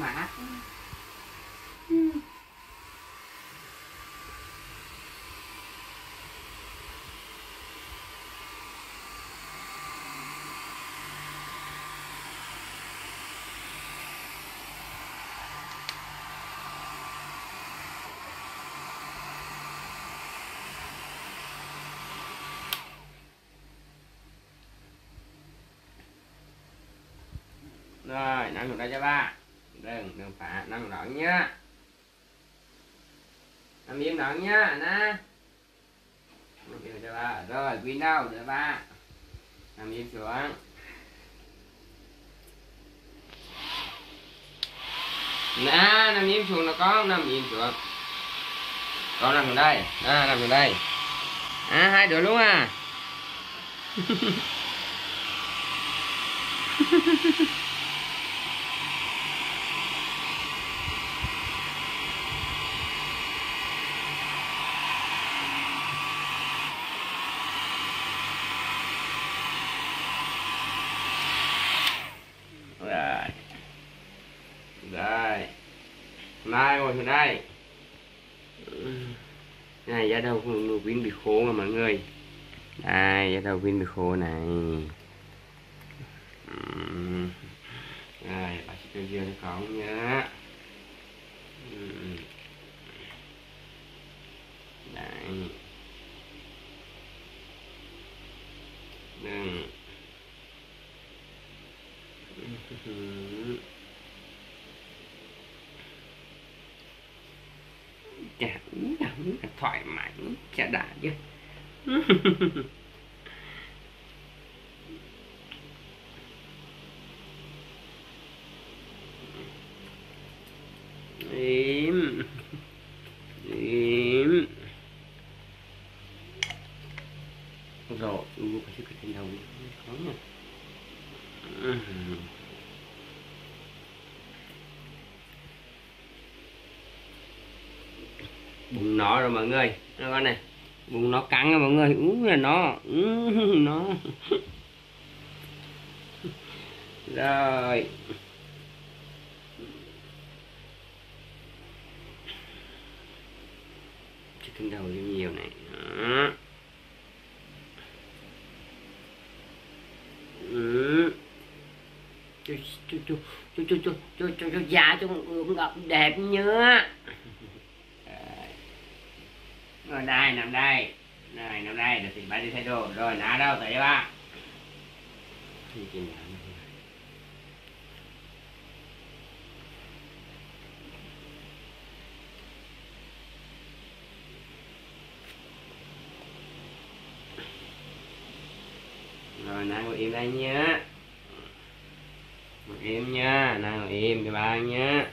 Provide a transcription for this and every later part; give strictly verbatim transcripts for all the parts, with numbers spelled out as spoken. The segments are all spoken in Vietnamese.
mã. Ừ. Rồi, nâng đây cho ba. Đừng, đừng phá, nâng đoạn nhá. Nâng im đoạn nhá, nè. Nâng cho ba. Rồi, quy đâu, cho ba. Nâng im xuống. Nè, nâng im xuống là con, nâng im xuống. Con nằm xuống đây, nè, nằm xuống đây. À, hai đứa luôn à. Đây, ngồi xuống đây. Này, da đầu của Vin bị khô rồi mọi người. Đây, da đầu Vin bị khô này. Đây, bà sẽ kêu dưa cho con nhá. Đây. Đây. Chả uống là uống là thoải mái, chả đã chứ. Im Im rồi, uống cái cái đầu khó nhỉ. Bụng nó rồi mọi người, nó con này, bụng nó cắn rồi mọi người, uống là nó, uống nó. Rồi. Chứ cứng đầu đi nhiều này. Đó. Ừ. Chú chú chú chú chú chú chú chú chú già chú cũng gặp đẹp nhớ. Rồi đây, nằm đây. Này, nằm đây, được thì ba đi thay đồ. Rồi, ná đâu, tới đây ba. Rồi, ná ngồi im đây nhá. Ngồi im nha, ná ngồi im cho ba nhá.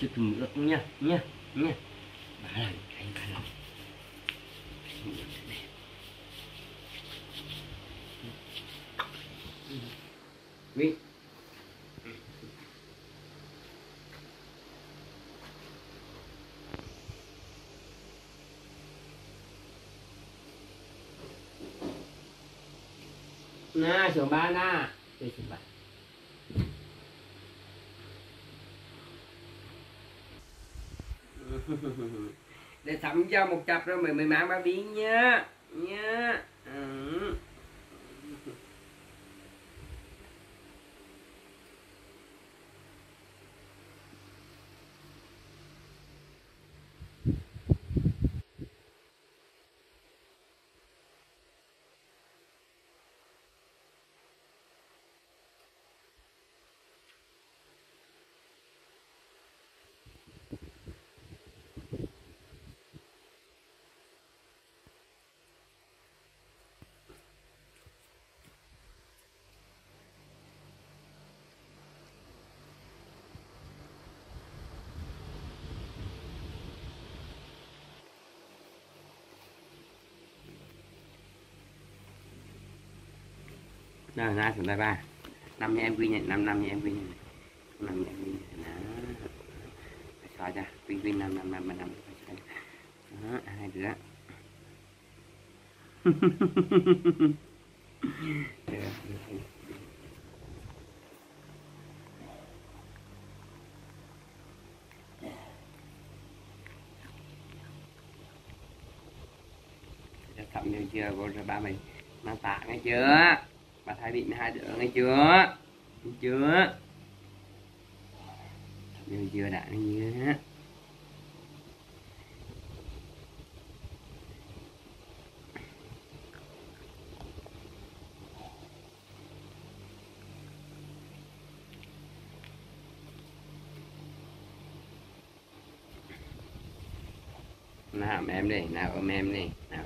Chứ từng được nha, nha, nha. Bà làm cái bà làm. Vinh. Na, số ba na. Đây số ba. Để thẩm cho một cặp rồi mình mình mang ba biến nhá nhá. Ừ. Đây là phần tay ba. Năm em quy nhận, năm năm em quy nhận. Năm em quy nhận đó. Xoay ra, quy quy năm năm năm năm. Đó, hai đứa. Thậm như chưa vô rồi ba mình mang tạ nghe chưa, bà Thái Định hai đứa nghe chưa, nghe chưa, thậm như chưa đã như thế. Nào em đi, nào ôm em đi, nào